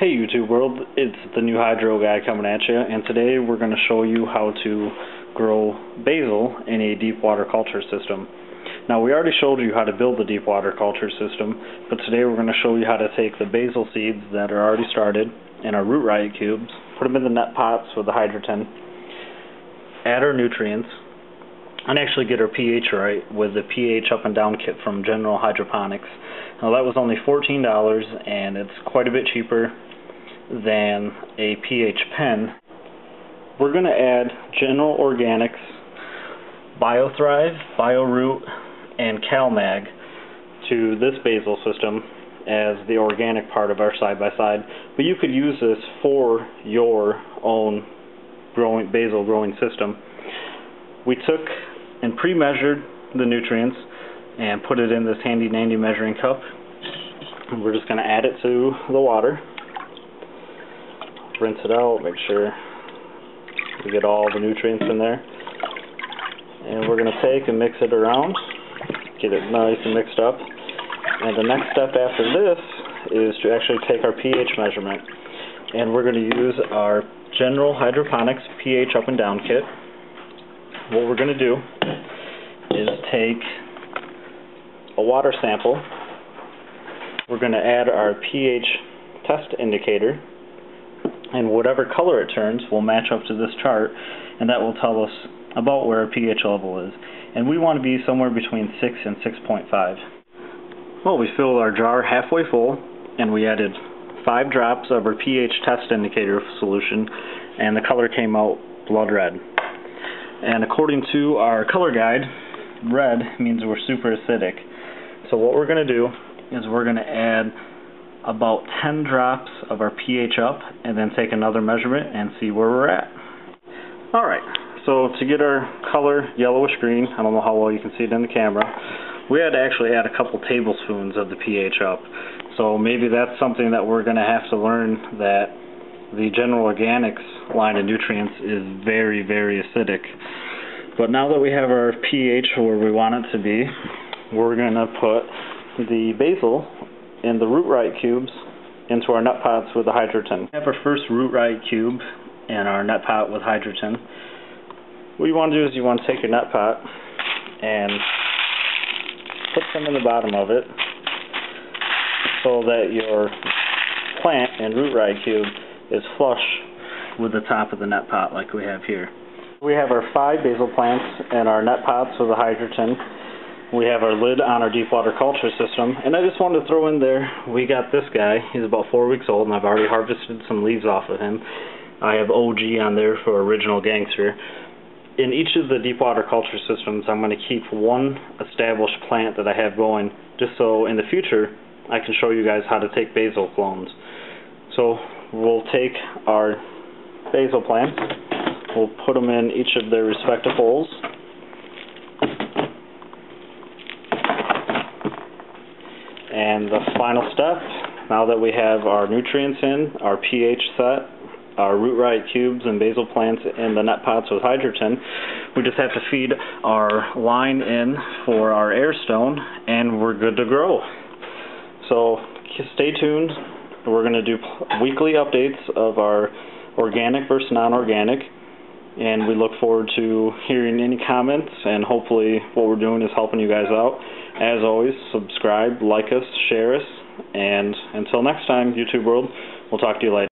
Hey YouTube world, it's the new hydro guy coming at you, and today we're going to show you how to grow basil in a deep water culture system. Now, we already showed you how to build the deep water culture system, but today we're going to show you how to take the basil seeds that are already started and our Root Riot cubes, put them in the net pots with the hydroton, add our nutrients, and actually get our pH right with the pH up and down kit from General Hydroponics. Now, that was only $14, and it's quite a bit cheaper than a pH pen. We're going to add General Organics, BioThrive, BioRoot, and CalMag to this basil system as the organic part of our side-by-side, but you could use this for your own basil growing system. We took and pre-measured the nutrients and put it in this handy-dandy measuring cup. We're just going to add it to the water, rinse it out, make sure we get all the nutrients in there. And we're going to take and mix it around, get it nice and mixed up. And the next step after this is to actually take our pH measurement. And we're going to use our General Hydroponics pH up and down kit. What we're going to do is take a water sample. We're going to add our pH test indicator, and whatever color it turns will match up to this chart, and that will tell us about where our pH level is. And we want to be somewhere between 6 and 6.5. Well, we filled our jar halfway full, and we added 5 drops of our pH test indicator solution, and the color came out blood red. And according to our color guide, red means we're super acidic. So what we're going to do is we're going to add about 10 drops of our pH up and then take another measurement and see where we're at. Alright, so to get our color yellowish green, I don't know how well you can see it in the camera, we had to actually add a couple tablespoons of the pH up. So maybe that's something that we're going to have to learn, that the General Organics line of nutrients is very, very acidic. But now that we have our pH where we want it to be, we're going to put the basil and the Root Riot cubes into our nut pots with the hydroton. We have our first Root Riot cube in our nut pot with hydroton. What you want to do is you want to take your nut pot and put some in the bottom of it so that your plant and Root Riot cube is flush with the top of the net pot like we have here. We have our 5 basil plants and our net pots with the hydroton. We have our lid on our deep water culture system, and I just wanted to throw in there, we got this guy, he's about 4 weeks old, and I've already harvested some leaves off of him. I have OG on there for original gangster. In each of the deep water culture systems, I'm going to keep one established plant that I have going, just so in the future I can show you guys how to take basil clones. So we'll take our basil plants, we'll put them in each of their respective holes, and the final step, now that we have our nutrients in, our pH set, our Root Riot cubes and basil plants in the net pots with hydroton, we just have to feed our line in for our air stone, and we're good to grow. So stay tuned. We're going to do weekly updates of our organic versus non-organic, and we look forward to hearing any comments, and hopefully what we're doing is helping you guys out. As always, subscribe, like us, share us, and until next time, YouTube world, we'll talk to you later.